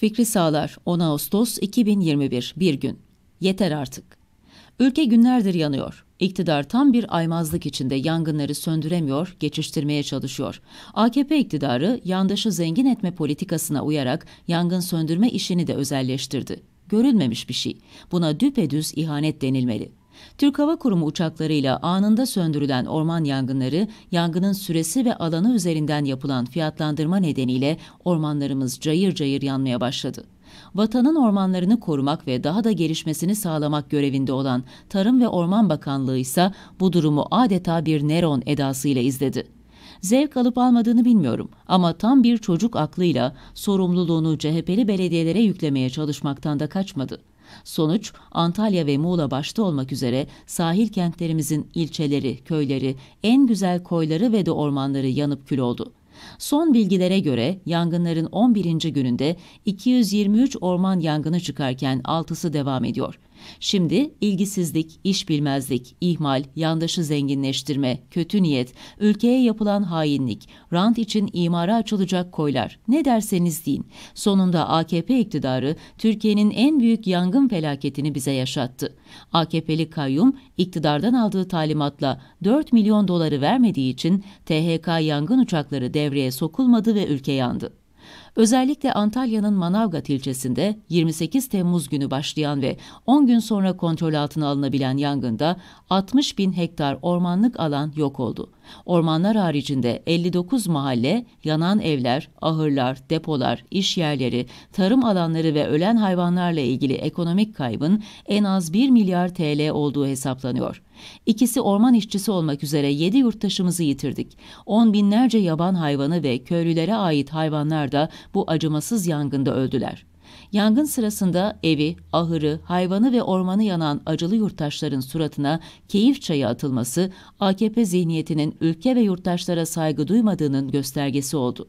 Fikri Sağlar, 10 Ağustos 2021, bir gün. Yeter artık. Ülke günlerdir yanıyor. İktidar tam bir aymazlık içinde yangınları söndüremiyor, geçiştirmeye çalışıyor. AKP iktidarı yandaşı zengin etme politikasına uyarak yangın söndürme işini de özelleştirdi. Görülmemiş bir şey. Buna düpedüz ihanet denilmeli. Türk Hava Kurumu uçaklarıyla anında söndürülen orman yangınları, yangının süresi ve alanı üzerinden yapılan fiyatlandırma nedeniyle ormanlarımız cayır cayır yanmaya başladı. Vatanın ormanlarını korumak ve daha da gelişmesini sağlamak görevinde olan Tarım ve Orman Bakanlığı ise bu durumu adeta bir Neron edasıyla izledi. Zevk alıp almadığını bilmiyorum ama tam bir çocuk aklıyla sorumluluğunu CHP'li belediyelere yüklemeye çalışmaktan da kaçmadı. Sonuç, Antalya ve Muğla başta olmak üzere sahil kentlerimizin ilçeleri, köyleri, en güzel koyları ve de ormanları yanıp kül oldu. Son bilgilere göre yangınların 11. gününde 223 orman yangını çıkarken 6'sı devam ediyor. Şimdi ilgisizlik, iş bilmezlik, ihmal, yandaşı zenginleştirme, kötü niyet, ülkeye yapılan hainlik, rant için imara açılacak koylar, ne derseniz deyin. Sonunda AKP iktidarı Türkiye'nin en büyük yangın felaketini bize yaşattı. AKP'li kayyum iktidardan aldığı talimatla $4 milyon vermediği için THK yangın uçakları devreye sokulmadı ve ülke yandı. Özellikle Antalya'nın Manavgat ilçesinde 28 Temmuz günü başlayan ve 10 gün sonra kontrol altına alınabilen yangında 60.000 hektar ormanlık alan yok oldu. Ormanlar haricinde 59 mahalle, yanan evler, ahırlar, depolar, iş yerleri, tarım alanları ve ölen hayvanlarla ilgili ekonomik kaybın en az 1 milyar TL olduğu hesaplanıyor. İkisi orman işçisi olmak üzere 7 yurttaşımızı yitirdik. 10 binlerce yaban hayvanı ve köylülere ait hayvanlar da bu acımasız yangında öldüler. Yangın sırasında evi, ahırı, hayvanı ve ormanı yanan acılı yurttaşların suratına keyif çayı atılması, AKP zihniyetinin ülke ve yurttaşlara saygı duymadığının göstergesi oldu.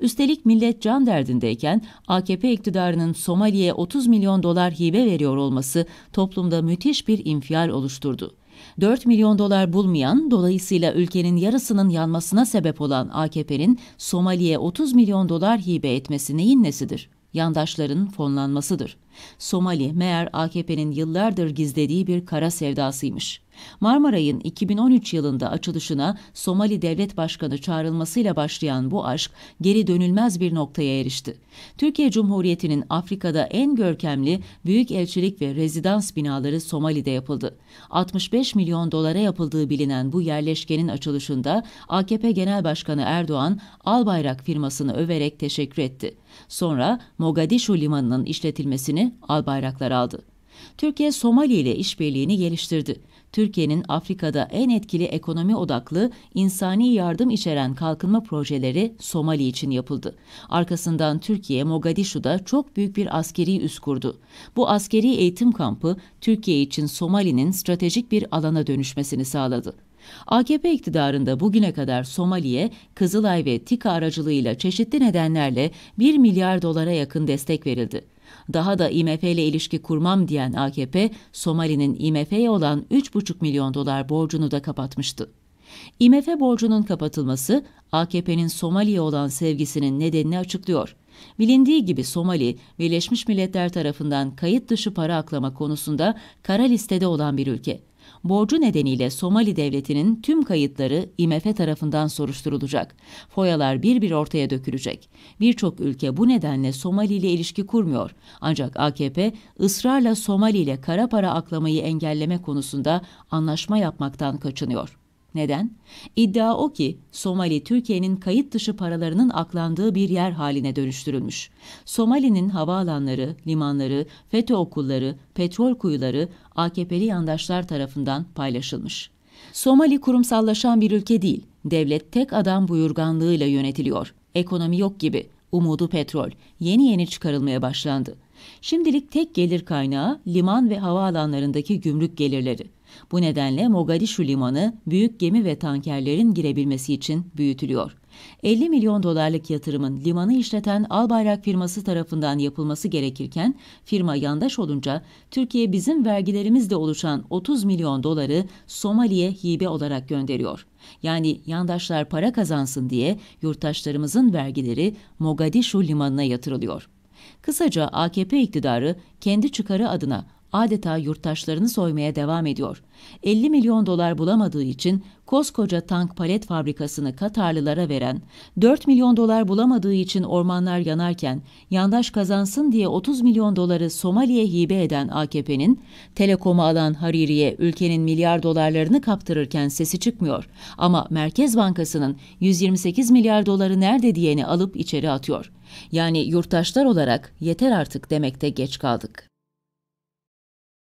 Üstelik millet can derdindeyken AKP iktidarının Somali'ye $30 milyon hibe veriyor olması toplumda müthiş bir infial oluşturdu. $4 milyon bulmayan, dolayısıyla ülkenin yarısının yanmasına sebep olan AKP'nin Somali'ye $30 milyon hibe etmesi neyin nesidir? Yandaşların fonlanmasıdır. Somali meğer AKP'nin yıllardır gizlediği bir kara sevdasıymış. Marmaray'ın 2013 yılında açılışına Somali Devlet Başkanı çağrılmasıyla başlayan bu aşk geri dönülmez bir noktaya erişti. Türkiye Cumhuriyeti'nin Afrika'da en görkemli büyükelçilik ve rezidans binaları Somali'de yapıldı. $65 milyon yapıldığı bilinen bu yerleşkenin açılışında AKP Genel Başkanı Erdoğan Albayrak firmasını överek teşekkür etti. Sonra Mogadishu limanının işletilmesini Albayraklar aldı. Türkiye Somali ile işbirliğini geliştirdi. Türkiye'nin Afrika'da en etkili ekonomi odaklı, insani yardım içeren kalkınma projeleri Somali için yapıldı. Arkasından Türkiye, Mogadişu'da çok büyük bir askeri üs kurdu. Bu askeri eğitim kampı, Türkiye için Somali'nin stratejik bir alana dönüşmesini sağladı. AKP iktidarında bugüne kadar Somali'ye Kızılay ve TİKA aracılığıyla çeşitli nedenlerle $1 milyar yakın destek verildi. Daha da IMF ile ilişki kurmam diyen AKP, Somali'nin IMF'ye olan $3,5 milyon borcunu da kapatmıştı. IMF borcunun kapatılması, AKP'nin Somali'ye olan sevgisinin nedenini açıklıyor. Bilindiği gibi Somali, Birleşmiş Milletler tarafından kayıt dışı para aklama konusunda kara listede olan bir ülke. Borcu nedeniyle Somali Devleti'nin tüm kayıtları IMF tarafından soruşturulacak. Foyalar bir bir ortaya dökülecek. Birçok ülke bu nedenle Somali ile ilişki kurmuyor. Ancak AKP ısrarla Somali ile kara para aklamayı engelleme konusunda anlaşma yapmaktan kaçınıyor. Neden? İddia o ki Somali Türkiye'nin kayıt dışı paralarının aklandığı bir yer haline dönüştürülmüş. Somali'nin havaalanları, limanları, FETÖ okulları, petrol kuyuları AKP'li yandaşlar tarafından paylaşılmış. Somali kurumsallaşan bir ülke değil, devlet tek adam buyurganlığıyla yönetiliyor. Ekonomi yok gibi, umudu petrol, yeni yeni çıkarılmaya başlandı. Şimdilik tek gelir kaynağı liman ve havaalanlarındaki gümrük gelirleri. Bu nedenle Mogadişu limanı büyük gemi ve tankerlerin girebilmesi için büyütülüyor. $50 milyon yatırımın limanı işleten Albayrak firması tarafından yapılması gerekirken firma yandaş olunca Türkiye bizim vergilerimizle oluşan $30 milyon Somali'ye hibe olarak gönderiyor. Yani yandaşlar para kazansın diye yurttaşlarımızın vergileri Mogadişu limanına yatırılıyor. Kısaca AKP iktidarı kendi çıkarı adına adeta yurttaşlarını soymaya devam ediyor. 50 milyon dolar bulamadığı için koskoca tank palet fabrikasını Katarlılara veren, 4 milyon dolar bulamadığı için ormanlar yanarken yandaş kazansın diye 30 milyon doları Somali'ye hibe eden AKP'nin, Telekom'u alan Hariri'ye ülkenin milyar dolarlarını kaptırırken sesi çıkmıyor. Ama Merkez Bankası'nın 128 milyar doları nerede diyeni alıp içeri atıyor. Yani yurttaşlar olarak yeter artık demekte geç kaldık.